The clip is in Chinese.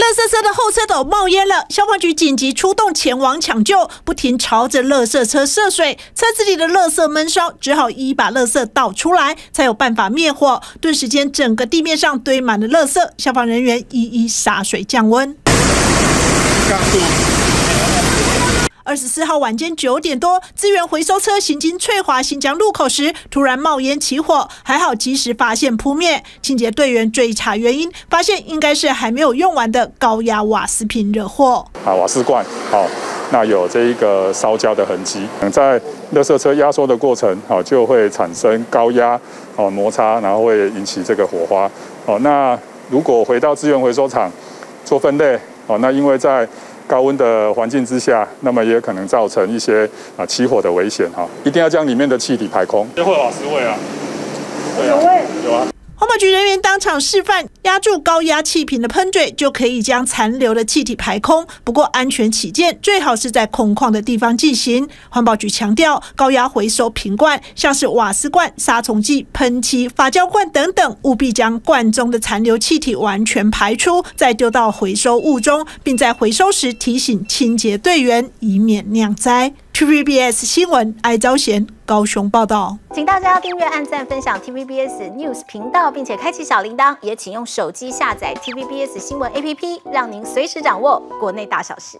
垃圾车的后车斗冒烟了，消防局紧急出动前往抢救，不停朝着垃圾车射水，车子里的垃圾闷烧，只好一把垃圾倒出来，才有办法灭火。顿时间，整个地面上堆满了垃圾，消防人员一一洒水降温。 24号晚间9点多，资源回收车行经翠华新疆路口时，突然冒烟起火，还好及时发现扑灭。清洁队员追查原因，发现应该是还没有用完的高压瓦斯瓶惹火。瓦斯罐，那有这一个烧焦的痕迹。在垃圾车压缩的过程，就会产生高压摩擦，然后会引起这个火花。那如果回到资源回收厂做分类，那因为在 高温的环境之下，那么也可能造成一些起火的危险一定要将里面的气体排空。会瓦斯味啊，有味有啊。环保局人员当场示范，压住高压气瓶的喷嘴，就可以将残留的气体排空。不过安全起见，最好是在空旷的地方进行。环保局强调，高压回收瓶罐，像是瓦斯罐、杀虫剂、喷漆、发胶罐等等，务必将罐中的残留气体完全排出，再丢到回收物中，并在回收时提醒清洁队员，以免酿灾。 TVBS 新闻艾昭贤高雄报道，请大家订阅、按赞、分享 TVBS News 频道，并且开启小铃铛，也请用手机下载 TVBS 新闻 APP， 让您随时掌握国内大小事。